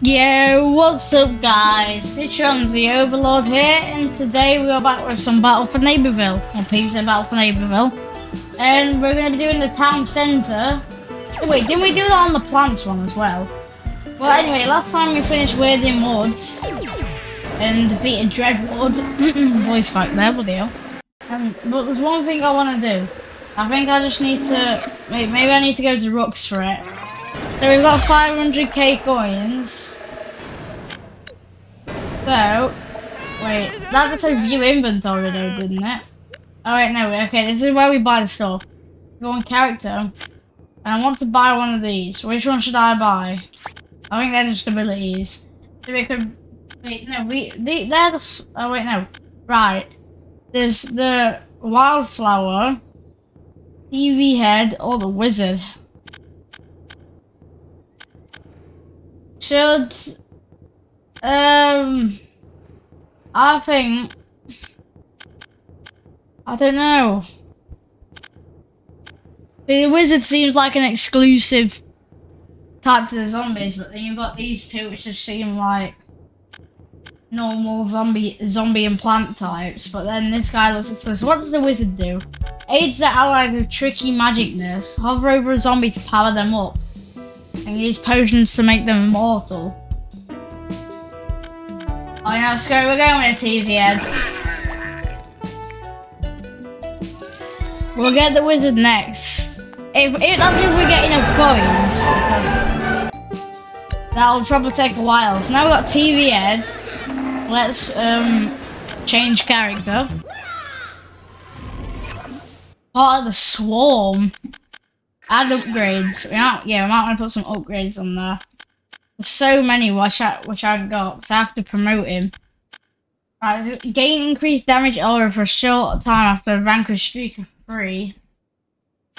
Yo, what's up guys, it's John's the Overlord here, and today we are back with some Battle for Neighborville, or PvZ Battle for Neighborville, and we're going to be doing the town centre. Oh, wait, didn't we do it on the plants one as well? Well anyway, last time we finished Warden Woods, and defeated Dreadwood, voice back there, bloody hell. But there's one thing I want to do. I think I just need to, maybe I need to go to Rooks for it. So we've got 500k coins. So, wait, that just said view inventory though, didn't it? Alright, no, okay, this is where we buy the stuff. Go on character, and I want to buy one of these. Which one should I buy? I think they're just abilities. So we could, wait, no, they're the, oh wait, no. Right, there's the Wildflower, TV Head, or the Wizard. Should, I think, I don't know. The Wizard seems like an exclusive type to the zombies, but then you've got these two which just seem like normal zombie and plant types, but then this guy looks at this. What does the Wizard do? Aids their allies with tricky magicness, hover over a zombie to power them up, and use potions to make them immortal. Oh yeah, let's go, we're going with a TV Head. We'll get the Wizard next. If that's if we get enough coins, because that'll probably take a while. So now we've got TV Head. Let's change character. Part of the swarm. Add upgrades. We might want to put some upgrades on there. There's so many which I've got, so I have to promote him. Right, so gain increased damage aura for a short time after a vanquish streak of 3.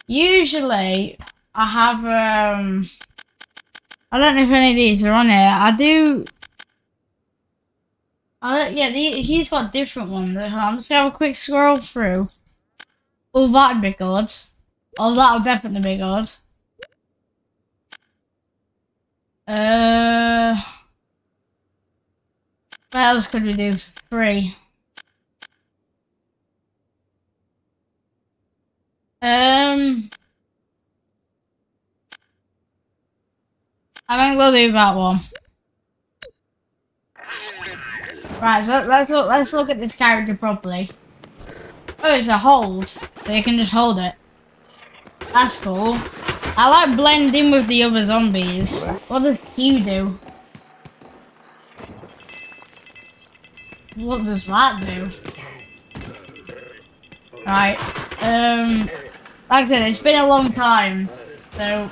Usually, I have, I don't know if any of these are on here. He's got different ones. I'm just going to have a quick scroll through. Oh, that'd be good. Oh, that'll definitely be good. What else could we do for free? I think we'll do that one. Right, so let's look at this character properly. Oh, it's a hold. So you can just hold it. That's cool. I like blending with the other zombies. What does Q do? What does that do? Right. Like I said, it's been a long time, so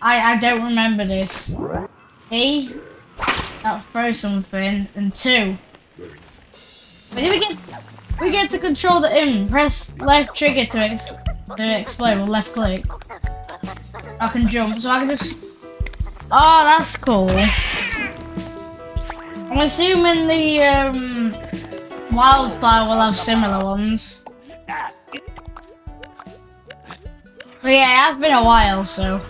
I don't remember this. E, that'll throw something, and 2. But did we get to control the M. Press left trigger to explode with left click. I can jump, so I can just. Oh, that's cool. I'm assuming the Wildflower will have similar ones. But yeah, it has been a while, so.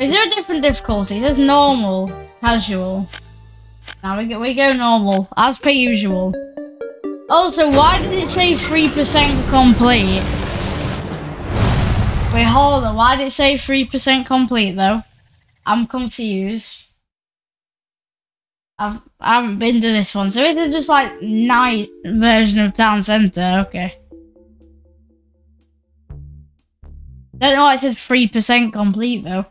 Is there a different difficulty? It says normal, casual. Now we go normal, as per usual. Also, why did it say 3% complete? Wait, hold on, why did it say 3% complete though? I'm confused. I haven't been to this one, so is it just like night version of Town Centre? Okay. Don't know why it said 3% complete though.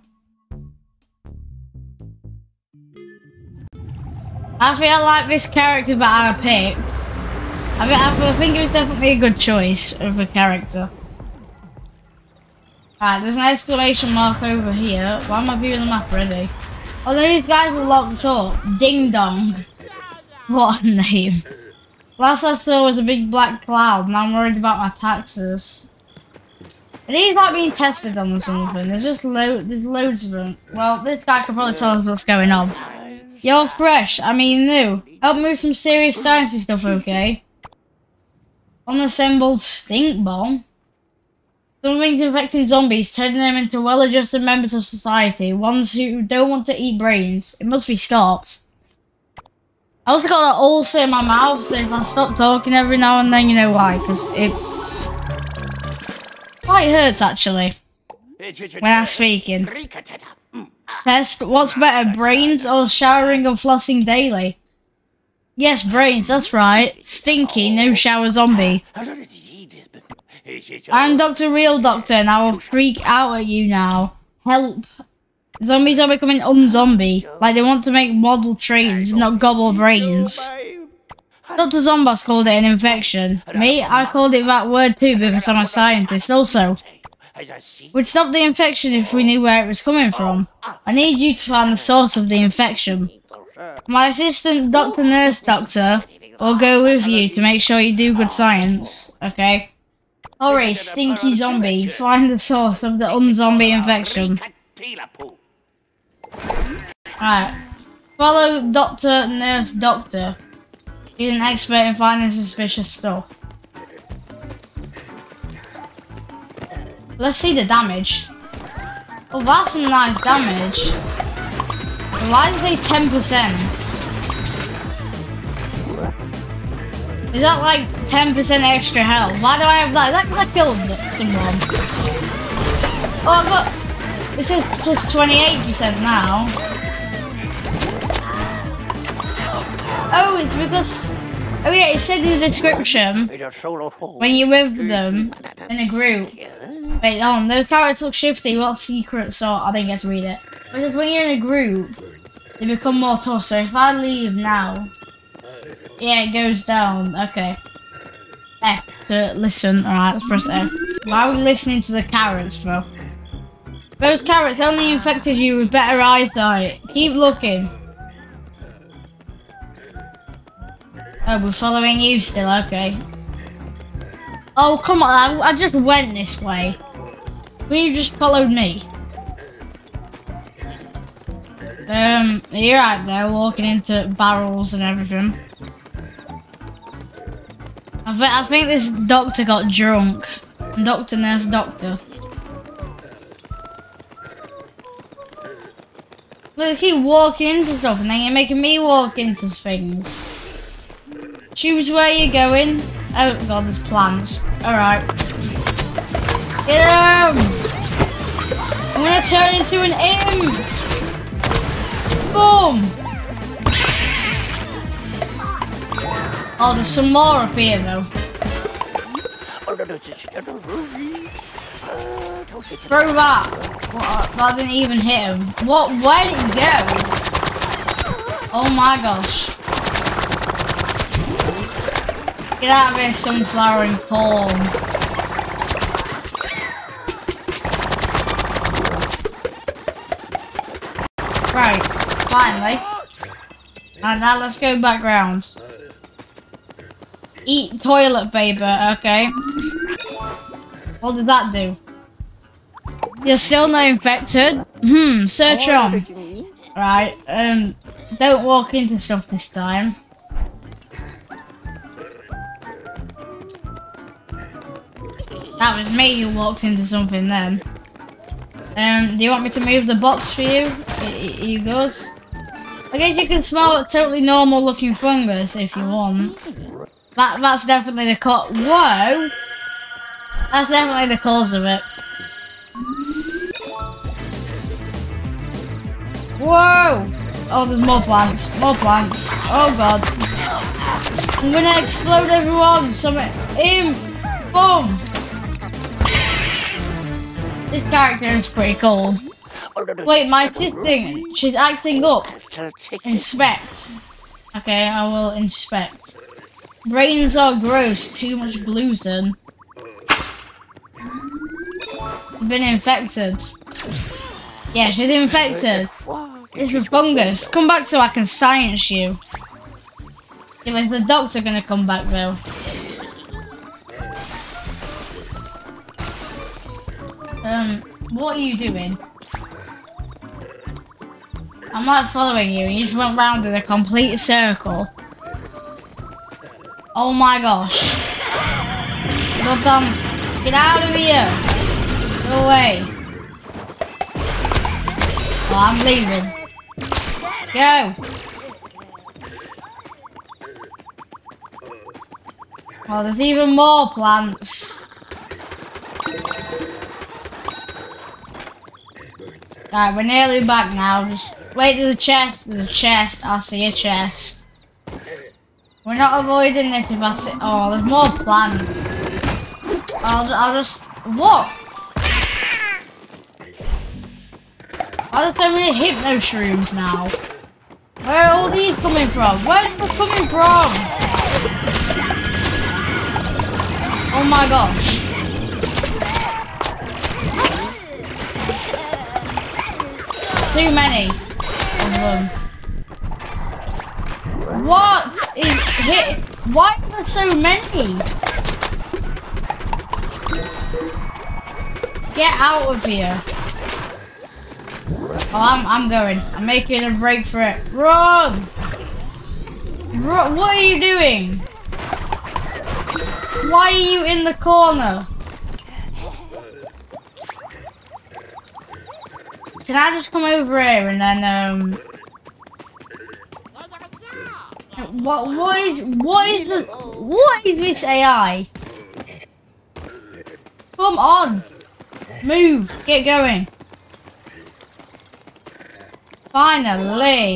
I feel like this character that I picked, I think it was definitely a good choice of a character. Alright, there's an exclamation mark over here. Why am I viewing the map already? Oh, these guys are locked up. Ding Dong. What a name. Last I saw was a big black cloud, and I'm worried about my taxes. Are these not being tested on or something? There's just there's loads of them. Well, this guy could probably tell us what's going on. You're fresh, I mean new. Help move some serious sciencey stuff, okay? Unassembled stink bomb. Some things infecting zombies, turning them into well-adjusted members of society, ones who don't want to eat brains. It must be stopped. I also got an ulcer in my mouth, so if I stop talking every now and then, you know why, because it quite hurts, actually, when I'm speaking. Test, what's better, brains or showering and flossing daily? Yes, brains, that's right. Stinky, no shower zombie. I'm Dr. Real Doctor, and I will freak out at you now. Help. Zombies are becoming unzombie, like they want to make model trains, not gobble brains. Dr. Zomboss called it an infection. Me, I called it that word too because I'm a scientist also. We'd stop the infection if we knew where it was coming from. I need you to find the source of the infection. My assistant, Dr. Nurse Doctor, will go with you to make sure you do good science, okay? Hurry, stinky zombie, find the source of the unzombie infection. Alright. Follow Dr. Nurse Doctor. He's an expert in finding suspicious stuff. Let's see the damage. Oh, that's some nice damage. Why did they say 10%? Is that like 10% extra health? Why do I have that? Is that because I killed someone? Oh, I got... This is plus 28% now. Oh, it's because... Oh yeah, it said in the description, when you're with them in a group. Wait, hold on, those characters look shifty, what secret sort? I didn't get to read it. Because when you're in a group, they become more tough, so if I leave now... Yeah, it goes down, okay. F to listen, alright, let's press F. Why are we listening to the carrots, bro? Those carrots only infected you with better eyesight. Keep looking. Oh, we're following you still, okay. Oh, come on, I just went this way. You just followed me. You're out there walking into barrels and everything. I think this doctor got drunk. Doctor, nurse, doctor. But they keep walking into stuff and then you're making me walk into things. Choose where you're going. Oh god, there's plants. Alright. Get him! I'm gonna turn into an imp! Boom! Oh, there's some more up here though. Throw that! What, that didn't even hit him. What? Where did it go? Oh my gosh. Get out of here, sunflower and corn. Right, finally. And now let's go back round. Eat toilet paper, okay. What did that do? You're still not infected? Search on. Right, don't walk into stuff this time. That was me who walked into something then. Do you want me to move the box for you? Are you good? I guess you can smell totally normal looking fungus if you want. That's definitely the cause. Whoa! That's definitely the cause of it. Whoa! Oh, there's more plants. More plants. Oh god. I'm gonna explode everyone! Something. Aim! Boom! This character is pretty cool. Wait, my sister, she's acting up. Inspect. Okay, I will inspect. Brains are gross. Too much gluten. Been infected. Yeah, she's infected. It's the fungus. Come back so I can science you. Yeah, is the doctor gonna come back though? What are you doing? I'm not following you. You just went round in a complete circle. Oh my gosh. Well done. Get out of here. Go away. Oh, I'm leaving. Go. Oh, there's even more plants. Right, we're nearly back now. Just wait to the chest. There's a chest. I see a chest. We're not avoiding this if I see... Oh, there's more plants. I'll just... What? Why are there so many hypno shrooms now? Where are all these coming from? Where are they coming from? Oh my gosh. Too many of them. What is hit? Why are there so many? Get out of here. Oh, I'm going. I'm making a break for it. Run! Run! What are you doing? Why are you in the corner? Can I just come over here and then what is this AI? Come on, move, get going. Finally,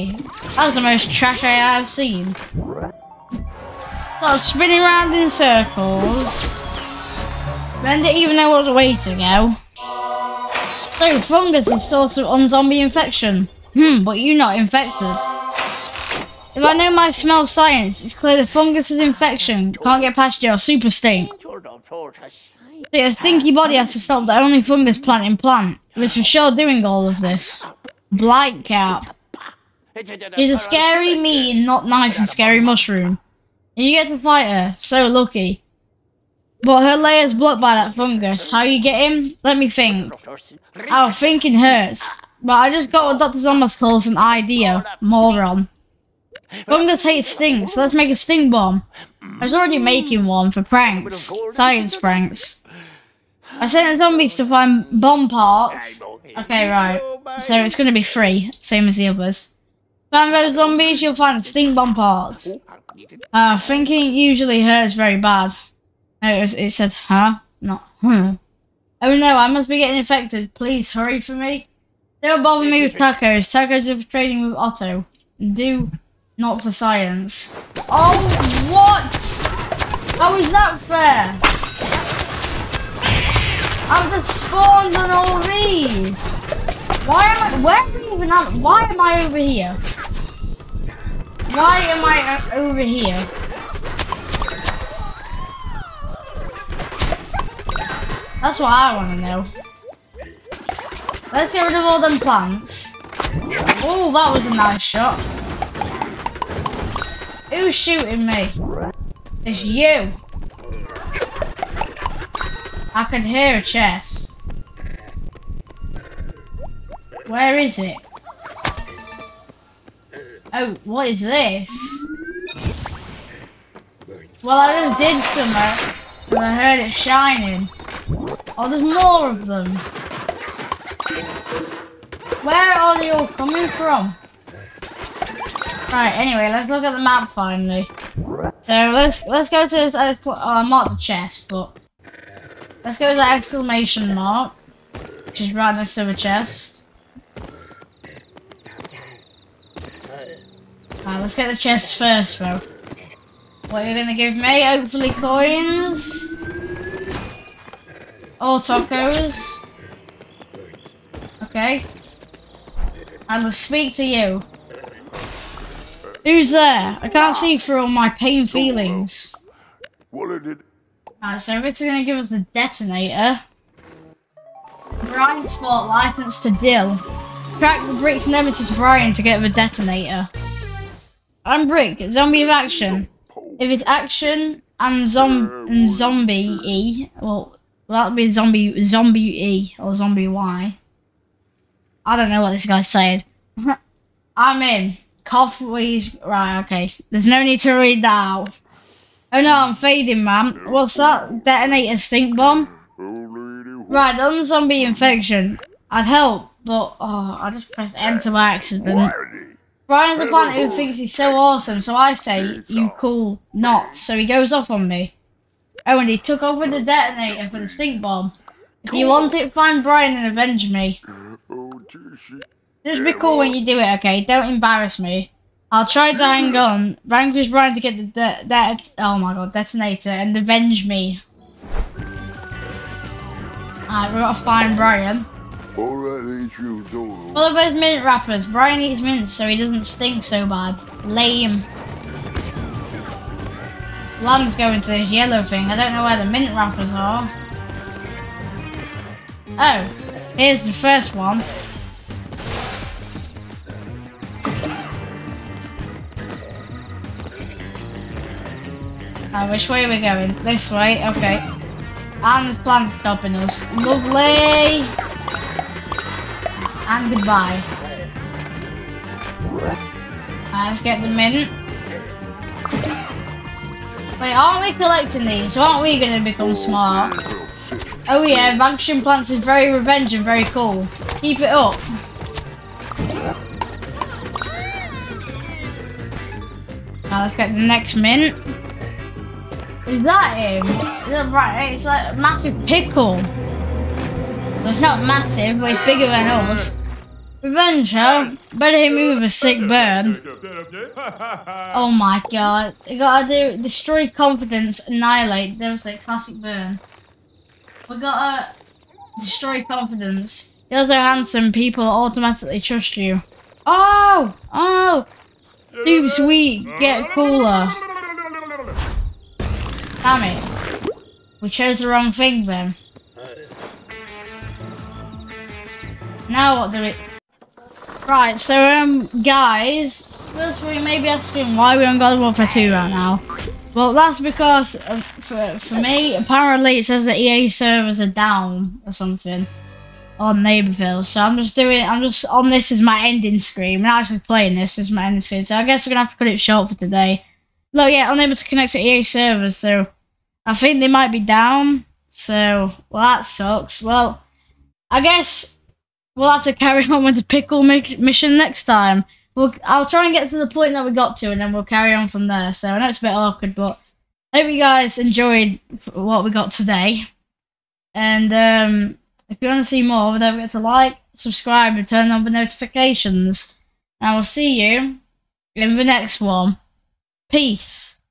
that was the most trash AI I've seen. Start spinning around in circles. Then didn't even know what way to go. So, fungus is source of unzombie infection. But you're not infected. If I know my smell science, it's clear the fungus is infection. Can't get past your super stink. So your stinky body has to stop the only fungus plant in plant. It's for sure doing all of this. Blightcap. She's a scary, mean, not nice and scary mushroom. And you get to fight her. So lucky. But her layer's blocked by that fungus. How you get in? Let me think. Oh, thinking hurts. But I just got what Dr. Zomboss calls an idea. Moron. Fungus hates stinks, so let's make a stink bomb. I was already making one for pranks. Science pranks. I sent the zombies to find bomb parts. Okay, right. So it's going to be free. Same as the others. Find those zombies, you'll find stink bomb parts. Thinking usually hurts very bad. It said, huh? Not, huh? Oh no, I must be getting infected. Please hurry for me. Don't bother me with tacos. Tacos are for trading with Otto. Do not for science. Oh, what? How is that fair? I've just spawned on all these. Why am I over here? Why am I over here? That's what I want to know. Let's get rid of all them plants. Oh, that was a nice shot. Who's shooting me? It's you. I can hear a chest. Where is it? Oh, what is this? Well, I just did something, and I heard it shining. Oh, there's more of them. Where are they all coming from? Right, anyway, let's look at the map finally. So let's go to this I marked the chest, but let's go to the exclamation mark, which is right next to the chest. Alright, let's get the chest first though. What are you gonna give me? Hopefully coins. All tacos. Okay. I'll speak to you. Who's there? I can't see through all my pain feelings. Alright, so it's gonna give us the detonator. Brian Sport license to Dill. Track the Brick's nemesis Brian to get the detonator. I'm Brick, zombie of action. If it's action and zombie-y, well, that would be zombie E or zombie Y. I don't know what this guy's saying. I'm in. Coffee's right. Okay. There's no need to read that out. Oh no, I'm fading, man. What's that? Detonator stink bomb. Right, lung zombie infection. I'd help, but oh, I just pressed enter by accident. Brian's a plant who thinks he's so awesome, so I say, you cool, not. So he goes off on me. Oh, and he took over the detonator for the stink bomb. If you want it, find Brian and avenge me. Just be cool when you do it, okay? Don't embarrass me. I'll try to hang on, vanquish Brian to get the detonator and avenge me. Alright, we've got to find Brian. Alright, ain't you doing? Well, there's mint wrappers. Brian eats mints so he doesn't stink so bad. Lame. Lamb's going to this yellow thing. I don't know where the mint wrappers are. Oh, here's the first one. Which way are we going? This way, okay. And there's plants stopping us. Lovely! And goodbye. Alright, let's get the mint. Wait, aren't we collecting these? So aren't we going to become smart? Oh yeah, vanquishing plants is very revenge and very cool. Keep it up. Alright, let's get the next mint. Is that him? Right, it's like a massive pickle. Well, it's not massive, but it's bigger than us. Revenge, huh? Better hit me with a sick burn. Oh my god. You gotta do destroy confidence, annihilate. There was a classic burn. We gotta destroy confidence. You're so handsome, people automatically trust you. Oh! Oh! Too sweet, get cooler. Damn it. We chose the wrong thing then. Now what do we... Right, so guys, first we may be asking why we're on God of War 2 right now. Well, that's because, for me, apparently it says that EA servers are down or something on Neighborville. So I'm just on this as my ending screen. We're not actually playing this, this is my ending screen. So I guess we're going to have to cut it short for today. Look, yeah, unable to connect to EA servers, so I think they might be down. So, well, that sucks. Well, I guess we'll have to carry on with the pickle mission next time. I'll try and get to the point that we got to, and then we'll carry on from there. So, I know it's a bit awkward, but I hope you guys enjoyed what we got today. And if you want to see more, don't forget to like, subscribe, and turn on the notifications. And I will see you in the next one. Peace.